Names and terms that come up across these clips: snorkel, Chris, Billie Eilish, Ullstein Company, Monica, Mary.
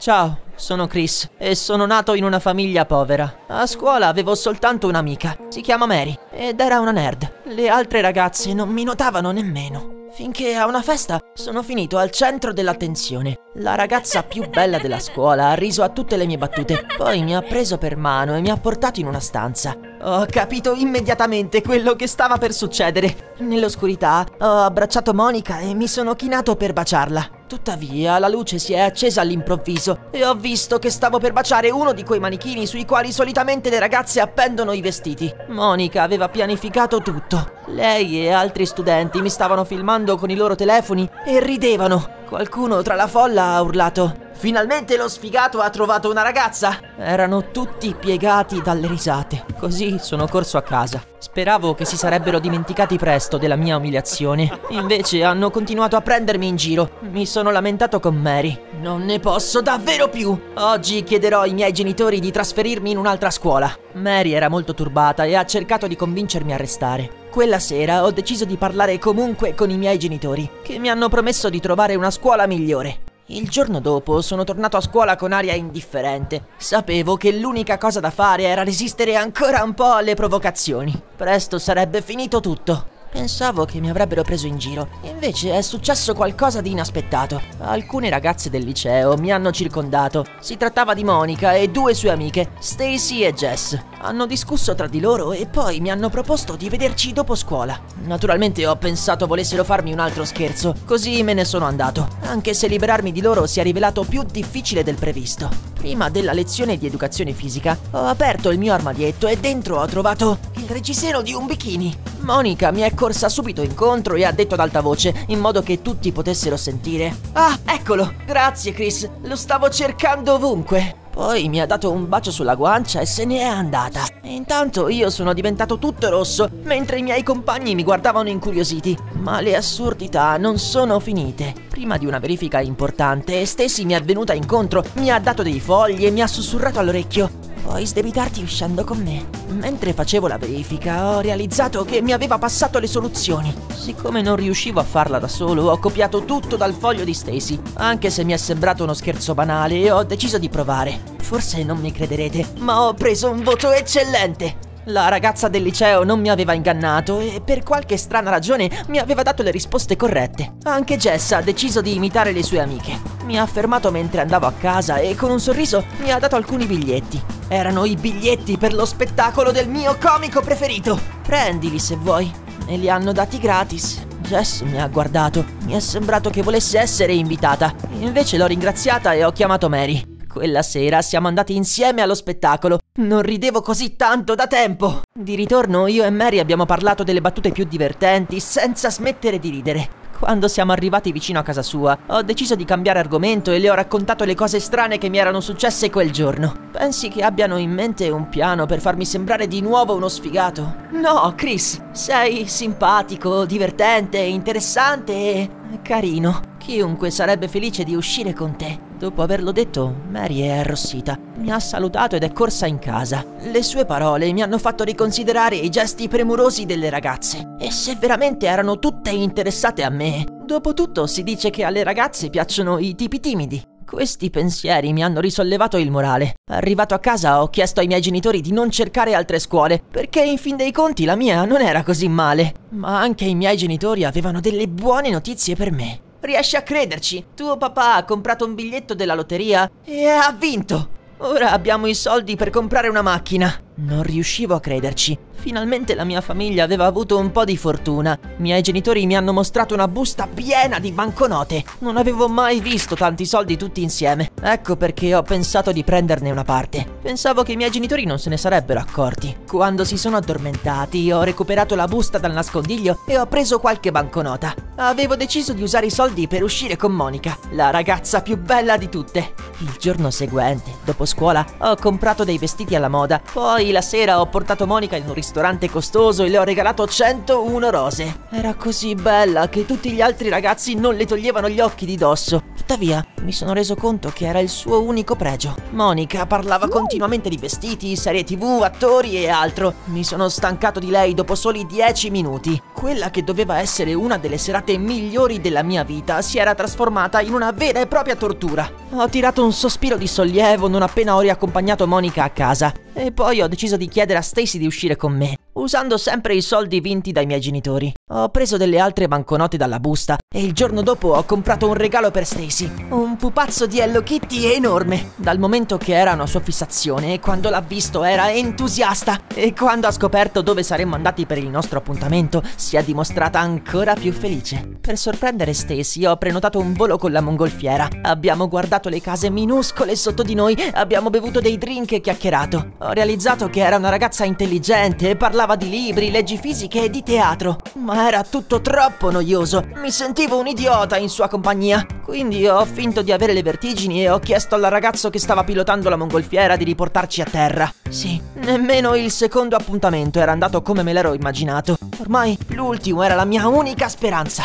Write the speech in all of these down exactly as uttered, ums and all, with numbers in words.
Ciao, sono Chris e sono nato in una famiglia povera. A scuola avevo soltanto un'amica, si chiama Mary, ed era una nerd. Le altre ragazze non mi notavano nemmeno, finché a una festa sono finito al centro dell'attenzione. La ragazza più bella della scuola ha riso a tutte le mie battute, poi mi ha preso per mano e mi ha portato in una stanza. Ho capito immediatamente quello che stava per succedere. Nell'oscurità ho abbracciato Monica e mi sono chinato per baciarla. Tuttavia la luce si è accesa all'improvviso e ho visto che stavo per baciare uno di quei manichini sui quali solitamente le ragazze appendono i vestiti. Monica aveva pianificato tutto. Lei e altri studenti mi stavano filmando con i loro telefoni e ridevano. Qualcuno tra la folla ha urlato: "Finalmente lo sfigato ha trovato una ragazza!" Erano tutti piegati dalle risate. Così sono corso a casa. Speravo che si sarebbero dimenticati presto della mia umiliazione. Invece hanno continuato a prendermi in giro. Mi sono lamentato con Mary. Non ne posso davvero più! Oggi chiederò ai miei genitori di trasferirmi in un'altra scuola. Mary era molto turbata e ha cercato di convincermi a restare. Quella sera ho deciso di parlare comunque con i miei genitori, che mi hanno promesso di trovare una scuola migliore. Il giorno dopo sono tornato a scuola con aria indifferente. Sapevo che l'unica cosa da fare era resistere ancora un po' alle provocazioni. Presto sarebbe finito tutto. Pensavo che mi avrebbero preso in giro, invece è successo qualcosa di inaspettato. Alcune ragazze del liceo mi hanno circondato. Si trattava di Monica e due sue amiche, Stacy e Jess. Hanno discusso tra di loro e poi mi hanno proposto di vederci dopo scuola. Naturalmente ho pensato volessero farmi un altro scherzo, così me ne sono andato, anche se liberarmi di loro si è rivelato più difficile del previsto. Prima della lezione di educazione fisica ho aperto il mio armadietto e dentro ho trovato il reggiseno di un bikini. Monica mi è corsa subito incontro e ha detto ad alta voce, in modo che tutti potessero sentire: "Ah, eccolo! Grazie Chris, lo stavo cercando ovunque!" Poi mi ha dato un bacio sulla guancia e se n'è andata. Intanto io sono diventato tutto rosso, mentre i miei compagni mi guardavano incuriositi. Ma le assurdità non sono finite. Prima di una verifica importante, Stacy mi è venuta incontro, mi ha dato dei fogli e mi ha sussurrato all'orecchio: "Puoi sdebitarti uscendo con me." Mentre facevo la verifica, ho realizzato che mi aveva passato le soluzioni. Siccome non riuscivo a farla da solo, ho copiato tutto dal foglio di Stacy. Anche se mi è sembrato uno scherzo banale, ho deciso di provare. Forse non mi crederete, ma ho preso un voto eccellente! La ragazza del liceo non mi aveva ingannato e per qualche strana ragione mi aveva dato le risposte corrette. Anche Jess ha deciso di imitare le sue amiche. Mi ha fermato mentre andavo a casa e con un sorriso mi ha dato alcuni biglietti. Erano i biglietti per lo spettacolo del mio comico preferito. Prendili se vuoi. Me li hanno dati gratis. Jess mi ha guardato. Mi è sembrato che volesse essere invitata. Invece l'ho ringraziata e ho chiamato Mary. Quella sera siamo andati insieme allo spettacolo. Non ridevo così tanto da tempo. Di ritorno io e Mary abbiamo parlato delle battute più divertenti senza smettere di ridere. Quando siamo arrivati vicino a casa sua, ho deciso di cambiare argomento e le ho raccontato le cose strane che mi erano successe quel giorno. Pensi che abbiano in mente un piano per farmi sembrare di nuovo uno sfigato? No, Chris, sei simpatico, divertente, interessante e carino. Chiunque sarebbe felice di uscire con te. Dopo averlo detto, Mary è arrossita. Mi ha salutato ed è corsa in casa. Le sue parole mi hanno fatto riconsiderare i gesti premurosi delle ragazze. E se veramente erano tutte interessate a me? Dopotutto si dice che alle ragazze piacciono i tipi timidi. Questi pensieri mi hanno risollevato il morale. Arrivato a casa ho chiesto ai miei genitori di non cercare altre scuole, perché in fin dei conti la mia non era così male. Ma anche i miei genitori avevano delle buone notizie per me. Riesci a crederci? Tuo papà ha comprato un biglietto della lotteria e ha vinto! Ora abbiamo i soldi per comprare una macchina! Non riuscivo a crederci. Finalmente la mia famiglia aveva avuto un po' di fortuna. I miei genitori mi hanno mostrato una busta piena di banconote. Non avevo mai visto tanti soldi tutti insieme. Ecco perché ho pensato di prenderne una parte. Pensavo che i miei genitori non se ne sarebbero accorti. Quando si sono addormentati, ho recuperato la busta dal nascondiglio e ho preso qualche banconota. Avevo deciso di usare i soldi per uscire con Monica, la ragazza più bella di tutte. Il giorno seguente, dopo scuola, ho comprato dei vestiti alla moda. Poi la sera ho portato Monica in un ristorante costoso e le ho regalato centouno rose. Era così bella che tutti gli altri ragazzi non le toglievano gli occhi di dosso. Tuttavia, mi sono reso conto che era il suo unico pregio. Monica parlava continuamente di vestiti, serie tv, attori e altro. Mi sono stancato di lei dopo soli dieci minuti. Quella che doveva essere una delle serate migliori della mia vita si era trasformata in una vera e propria tortura. Ho tirato un sospiro di sollievo non appena ho riaccompagnato Monica a casa. E poi ho deciso di chiedere a Stacy di uscire con me, usando sempre i soldi vinti dai miei genitori. Ho preso delle altre banconote dalla busta e il giorno dopo ho comprato un regalo per Stacy. Un pupazzo di Hello Kitty enorme. Dal momento che era una sua fissazione, quando l'ha visto era entusiasta. E quando ha scoperto dove saremmo andati per il nostro appuntamento, si è dimostrata ancora più felice. Per sorprendere Stacy ho prenotato un volo con la mongolfiera. Abbiamo guardato le case minuscole sotto di noi, abbiamo bevuto dei drink e chiacchierato. Ho realizzato che era una ragazza intelligente e parlava di libri, leggi fisiche e di teatro, ma era tutto troppo noioso. Mi sentivo un idiota in sua compagnia, quindi ho finto di avere le vertigini e ho chiesto al ragazzo che stava pilotando la mongolfiera di riportarci a terra. Sì, nemmeno il secondo appuntamento era andato come me l'ero immaginato. Ormai l'ultimo era la mia unica speranza.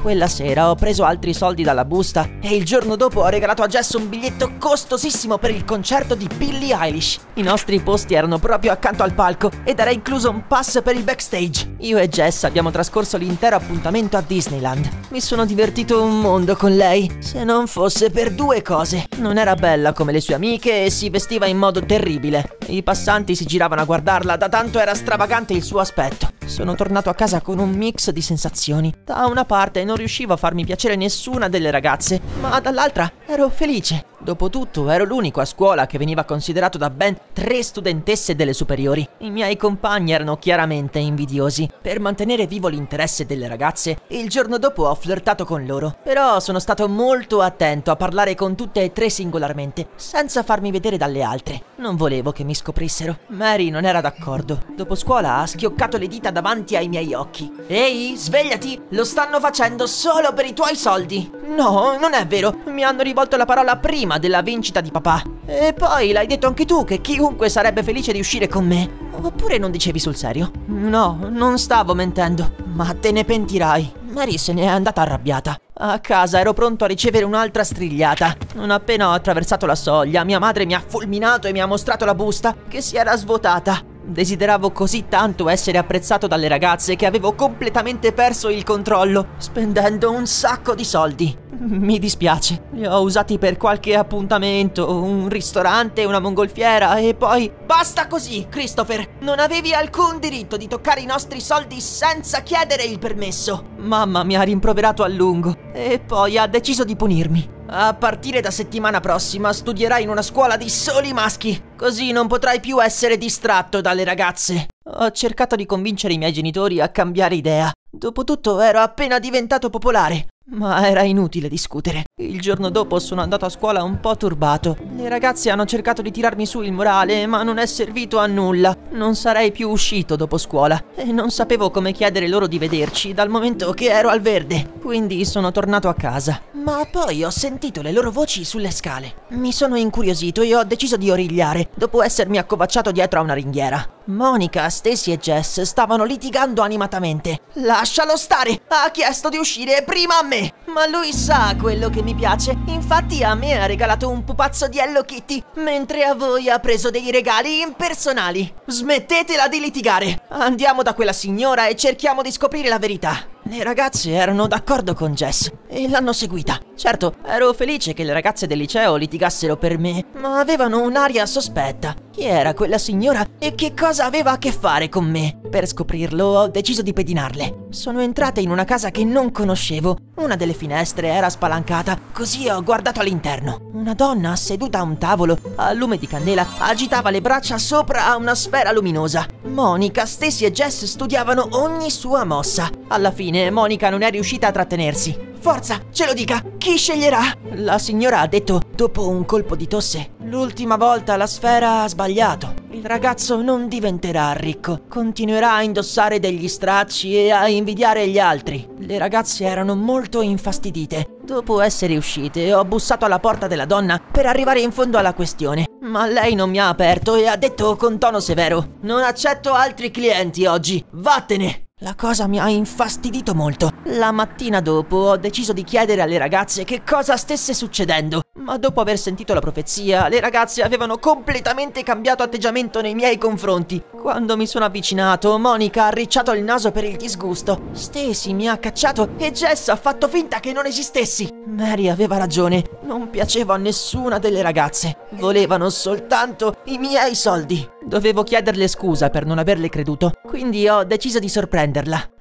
Quella sera ho preso altri soldi dalla busta e il giorno dopo ho regalato a Jess un biglietto costosissimo per il concerto di Billie Eilish. I nostri posti erano proprio accanto al palco ed era incluso un pass per il backstage. Io e Jess abbiamo trascorso l'intero appuntamento a Disneyland. Mi sono divertito un mondo con lei, se non fosse per due cose. Non era bella come le sue amiche e si vestiva in modo terribile. I passanti si giravano a guardarla, da tanto era stravagante il suo aspetto. Sono tornato a casa con un mix di sensazioni. Da una parte non riuscivo a farmi piacere nessuna delle ragazze, ma dall'altra ero felice. Dopotutto ero l'unico a scuola che veniva considerato da ben tre studentesse delle superiori. I miei compagni erano chiaramente invidiosi. Per mantenere vivo l'interesse delle ragazze, il giorno dopo ho flirtato con loro. Però sono stato molto attento a parlare con tutte e tre singolarmente, senza farmi vedere dalle altre. Non volevo che mi scoprissero. Mary non era d'accordo. Dopo scuola ha schioccato le dita davanti ai miei occhi. Ehi, svegliati! Lo stanno facendo solo per i tuoi soldi! No, non è vero! Mi hanno rivolto la parola prima della vincita di papà. E poi l'hai detto anche tu che chiunque sarebbe felice di uscire con me. Oppure non dicevi sul serio? No, non stavo mentendo. Ma te ne pentirai. Mary se ne è andata arrabbiata. A casa ero pronto a ricevere un'altra strigliata. Non appena ho attraversato la soglia, mia madre mi ha fulminato e mi ha mostrato la busta che si era svuotata. Desideravo così tanto essere apprezzato dalle ragazze che avevo completamente perso il controllo, spendendo un sacco di soldi. Mi dispiace, li ho usati per qualche appuntamento, un ristorante, una mongolfiera e poi... Basta così, Christopher! Non avevi alcun diritto di toccare i nostri soldi senza chiedere il permesso! Mamma mi ha rimproverato a lungo e poi ha deciso di punirmi. A partire da settimana prossima studierai in una scuola di soli maschi, così non potrai più essere distratto dalle ragazze. Ho cercato di convincere i miei genitori a cambiare idea. Dopotutto ero appena diventato popolare, ma era inutile discutere. Il giorno dopo sono andato a scuola un po' turbato. Le ragazze hanno cercato di tirarmi su il morale, ma non è servito a nulla. Non sarei più uscito dopo scuola e non sapevo come chiedere loro di vederci dal momento che ero al verde. Quindi sono tornato a casa. Ma poi ho sentito le loro voci sulle scale. Mi sono incuriosito e ho deciso di origliare dopo essermi accovacciato dietro a una ringhiera. Monica, Stacy e Jess stavano litigando animatamente. Lascialo stare! Ha chiesto di uscire prima a me! Ma lui sa quello che mi piace. Infatti a me ha regalato un pupazzo di Hello Kitty, mentre a voi ha preso dei regali impersonali. Smettetela di litigare. Andiamo da quella signora e cerchiamo di scoprire la verità. Le ragazze erano d'accordo con Jess e l'hanno seguita. Certo, ero felice che le ragazze del liceo litigassero per me, ma avevano un'aria sospetta. Chi era quella signora e che cosa aveva a che fare con me? Per scoprirlo ho deciso di pedinarle. Sono entrata in una casa che non conoscevo. Una delle finestre era spalancata, così ho guardato all'interno. Una donna seduta a un tavolo, al lume di candela, agitava le braccia sopra a una sfera luminosa. Monica, Stacy e Jess studiavano ogni sua mossa. Alla fine Monica non è riuscita a trattenersi. Forza, ce lo dica, chi sceglierà? La signora ha detto, dopo un colpo di tosse, l'ultima volta la sfera ha sbagliato. Il ragazzo non diventerà ricco, continuerà a indossare degli stracci e a invidiare gli altri. Le ragazze erano molto infastidite. Dopo essere uscite, ho bussato alla porta della donna per arrivare in fondo alla questione. Ma lei non mi ha aperto e ha detto con tono severo, non accetto altri clienti oggi, vattene! La cosa mi ha infastidito molto. La mattina dopo ho deciso di chiedere alle ragazze che cosa stesse succedendo, ma dopo aver sentito la profezia, le ragazze avevano completamente cambiato atteggiamento nei miei confronti. Quando mi sono avvicinato, Monica ha arricciato il naso per il disgusto, Stacy mi ha cacciato e Jess ha fatto finta che non esistessi. Mary aveva ragione, non piacevo a nessuna delle ragazze. Volevano soltanto i miei soldi. Dovevo chiederle scusa per non averle creduto, quindi ho deciso di sorprenderla.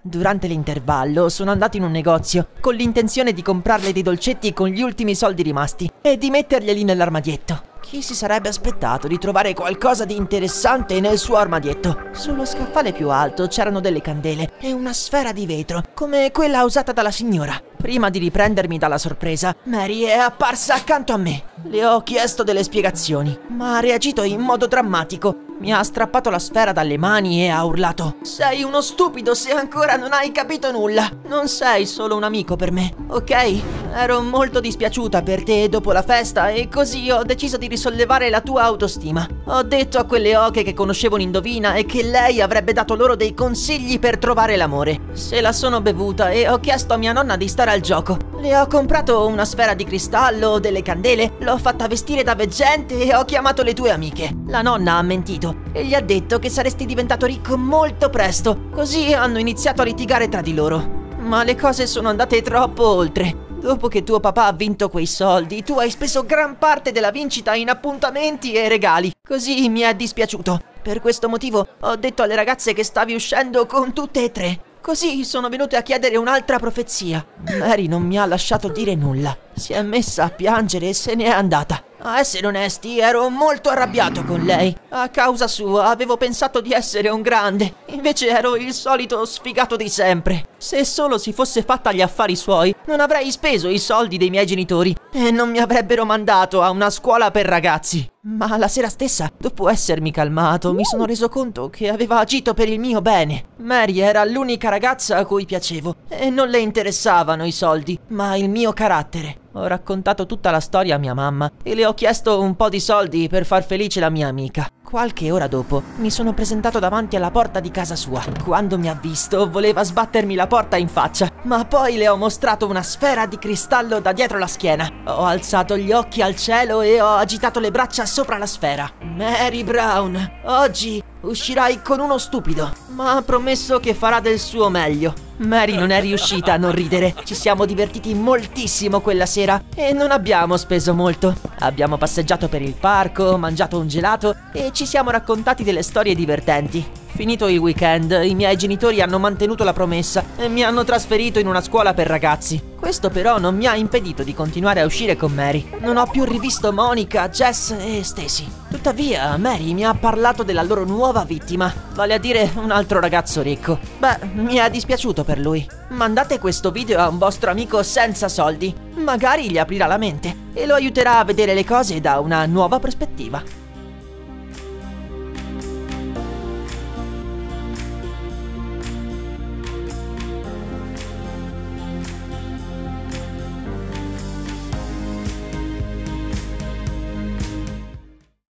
Durante l'intervallo sono andato in un negozio con l'intenzione di comprarle dei dolcetti con gli ultimi soldi rimasti e di metterglieli nell'armadietto. Chi si sarebbe aspettato di trovare qualcosa di interessante nel suo armadietto? Sullo scaffale più alto c'erano delle candele e una sfera di vetro, come quella usata dalla signora. Prima di riprendermi dalla sorpresa, Mary è apparsa accanto a me. Le ho chiesto delle spiegazioni, ma ha reagito in modo drammatico. Mi ha strappato la sfera dalle mani e ha urlato: "Sei uno stupido se ancora non hai capito nulla. Non sei solo un amico per me, ok? Ero molto dispiaciuta per te dopo la festa e così ho deciso di risollevare la tua autostima. Ho detto a quelle oche che conoscevo un'indovina e che lei avrebbe dato loro dei consigli per trovare l'amore. Se la sono bevuta e ho chiesto a mia nonna di stare al gioco. Le ho comprato una sfera di cristallo, delle candele, l'ho fatta vestire da veggente e ho chiamato le tue amiche. La nonna ha mentito e gli ha detto che saresti diventato ricco molto presto, così hanno iniziato a litigare tra di loro. Ma le cose sono andate troppo oltre. Dopo che tuo papà ha vinto quei soldi, tu hai speso gran parte della vincita in appuntamenti e regali. Così mi è dispiaciuto. Per questo motivo ho detto alle ragazze che stavi uscendo con tutte e tre. Così sono venute a chiedere un'altra profezia. Mary non mi ha lasciato dire nulla. Si è messa a piangere e se n'è andata. A essere onesti, ero molto arrabbiato con lei. A causa sua avevo pensato di essere un grande, invece ero il solito sfigato di sempre. Se solo si fosse fatta gli affari suoi, non avrei speso i soldi dei miei genitori e non mi avrebbero mandato a una scuola per ragazzi. Ma la sera stessa, dopo essermi calmato, mi sono reso conto che aveva agito per il mio bene. Mary era l'unica ragazza a cui piacevo e non le interessavano i soldi, ma il mio carattere. Ho raccontato tutta la storia a mia mamma e le ho chiesto un po' di soldi per far felice la mia amica. Qualche ora dopo mi sono presentato davanti alla porta di casa sua. Quando mi ha visto voleva sbattermi la porta in faccia, ma poi le ho mostrato una sfera di cristallo da dietro la schiena. Ho alzato gli occhi al cielo e ho agitato le braccia sopra la sfera. Mary Brown, oggi uscirai con uno stupido, ma ha promesso che farà del suo meglio. Mary non è riuscita a non ridere. Ci siamo divertiti moltissimo quella sera e non abbiamo speso molto. Abbiamo passeggiato per il parco, mangiato un gelato e ci siamo raccontati delle storie divertenti. Finito il weekend, i miei genitori hanno mantenuto la promessa e mi hanno trasferito in una scuola per ragazzi. Questo però non mi ha impedito di continuare a uscire con Mary. Non ho più rivisto Monica, Jess e Stacy. Tuttavia, Mary mi ha parlato della loro nuova vittima, vale a dire un altro ragazzo ricco. Beh, mi è dispiaciuto per lui. Mandate questo video a un vostro amico senza soldi. Magari gli aprirà la mente e lo aiuterà a vedere le cose da una nuova prospettiva.